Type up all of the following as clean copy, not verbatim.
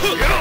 Look!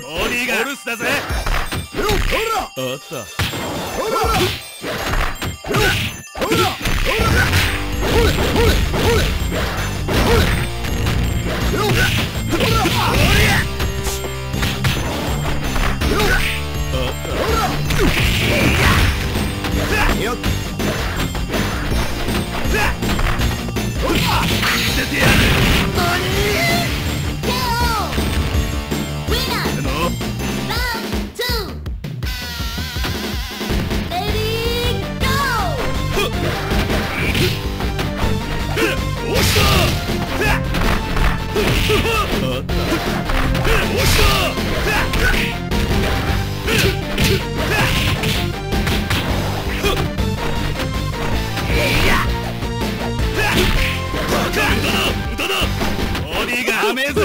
鬼がお留守だぜ。ほらあった。ほらほらほらほれほれほれほれほれほらほら見せてやる。何？アメーズ。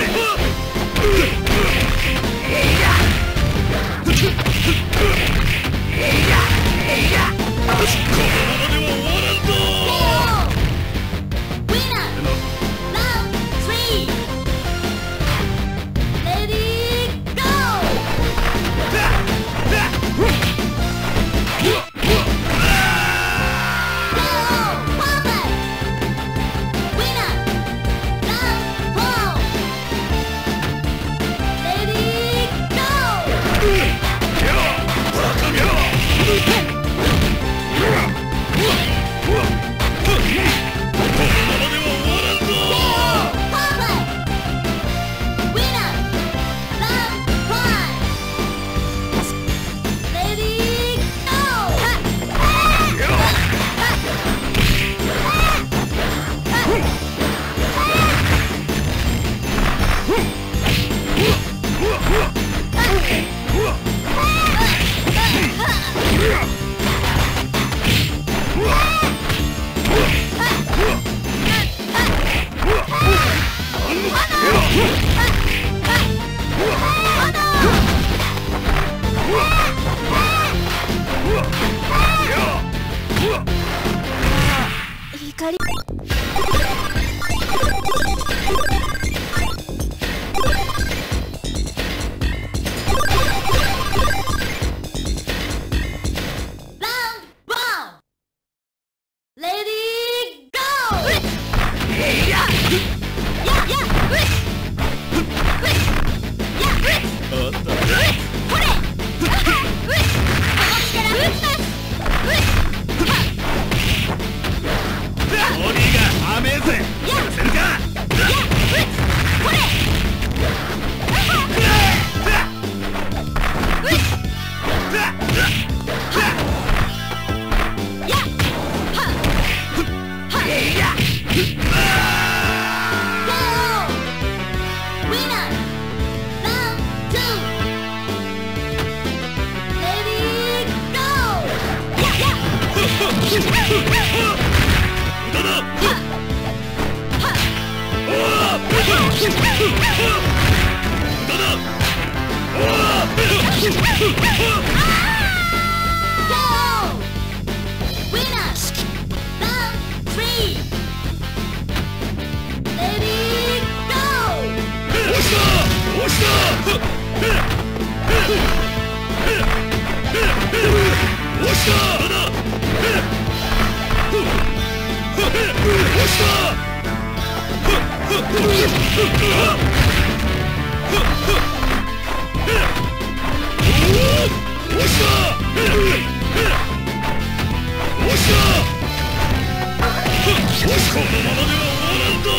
このままでは終わらんぞ。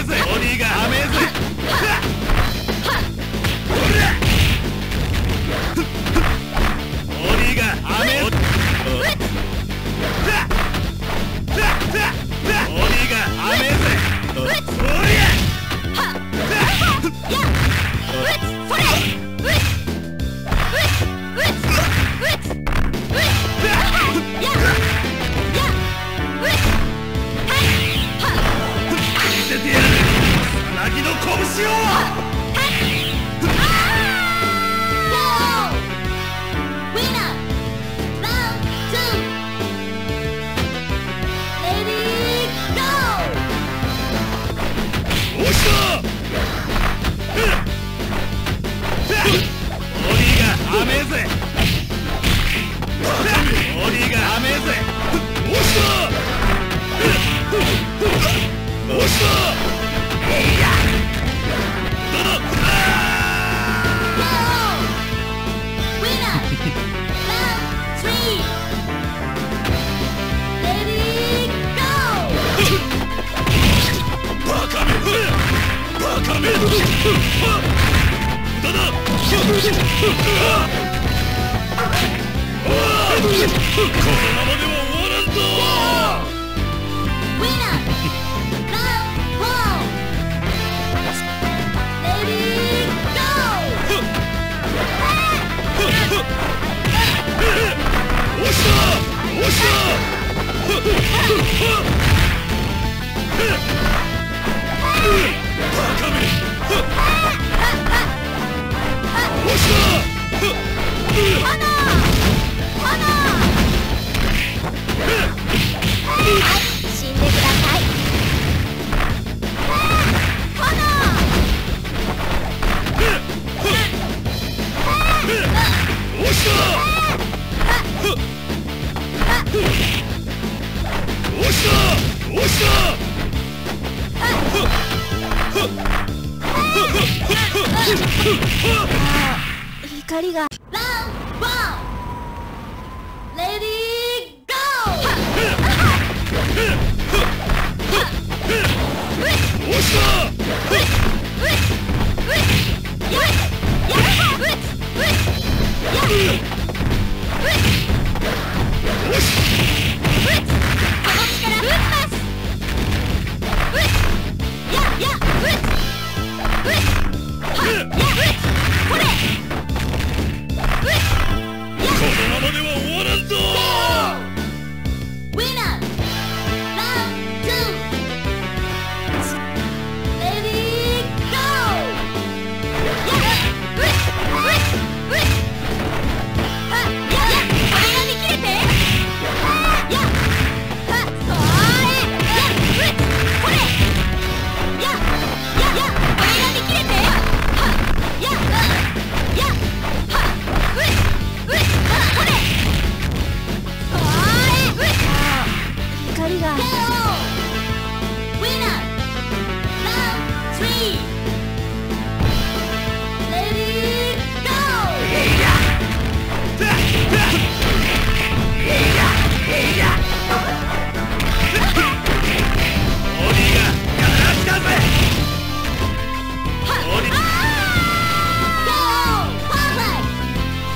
えぜ、ボディが甘えぜ。ボディが甘えぜ。ボディが甘えぜ。ボディが。光がラウンドレディーゴー。おしたこのままでは終わらんぞ。ウィナーラウンド 2! レディーゴー。ウィナーラウンド 3! レディーゴー。鬼がやらしたぜ。レディーゴー。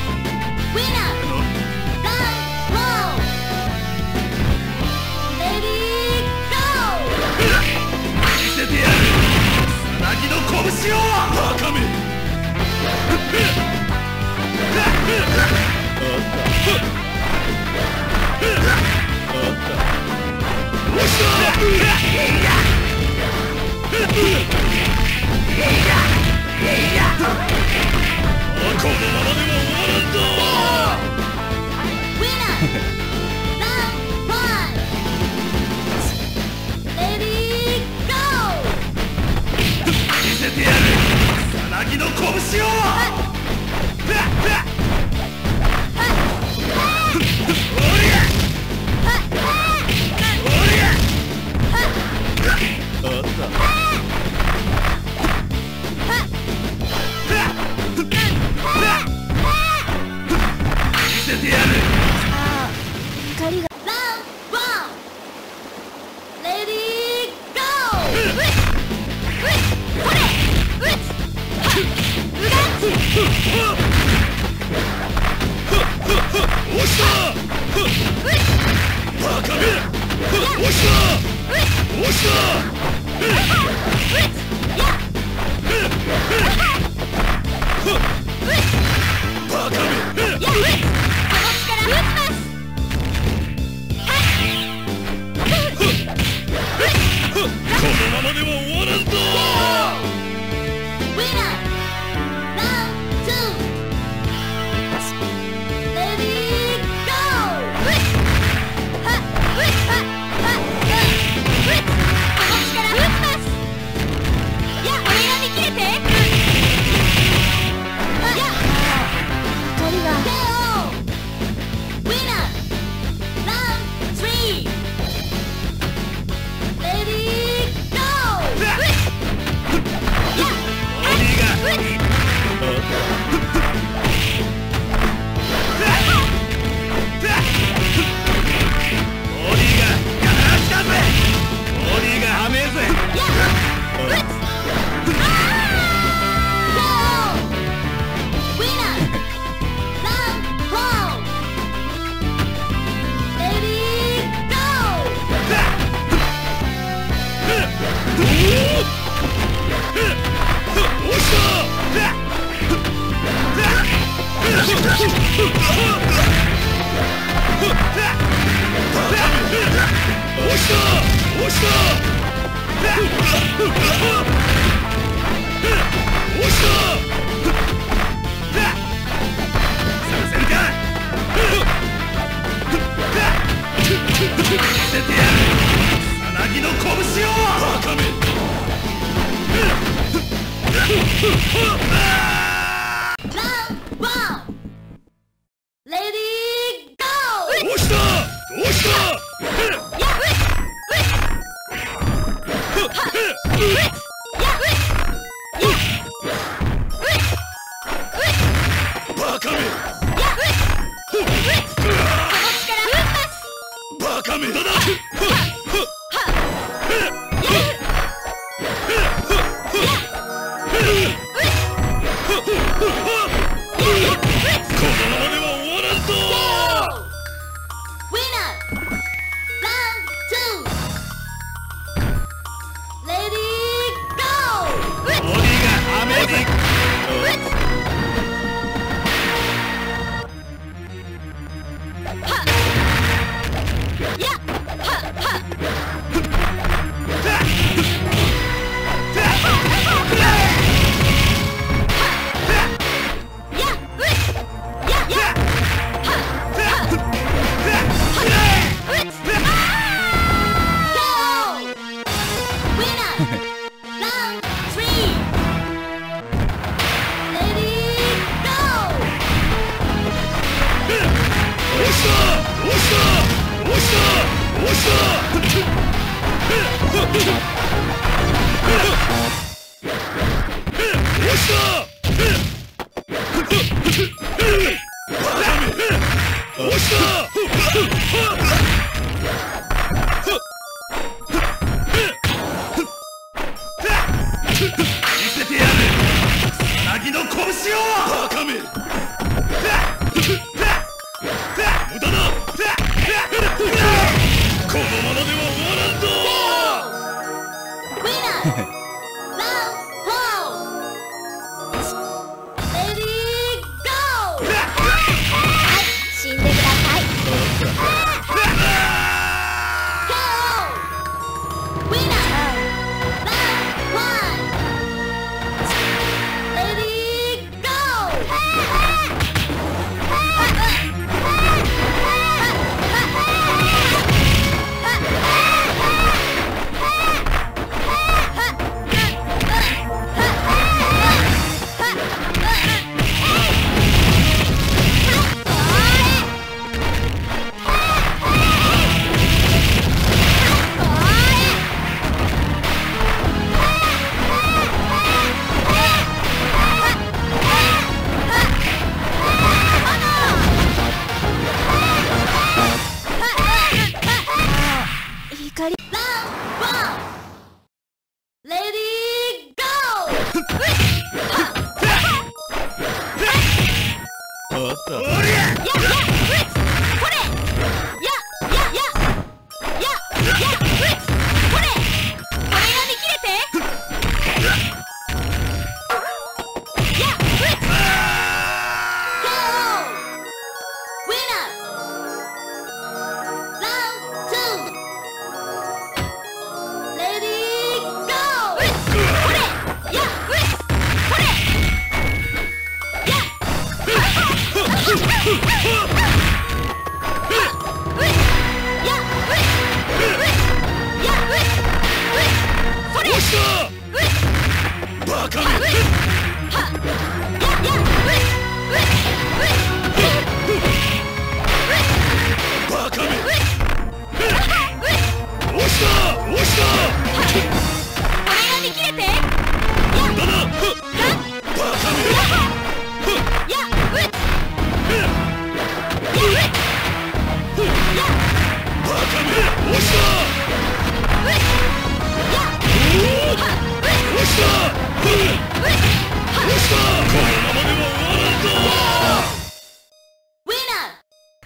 このままでは終わらんぞ。レディーゴー。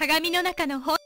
鏡の中のほ。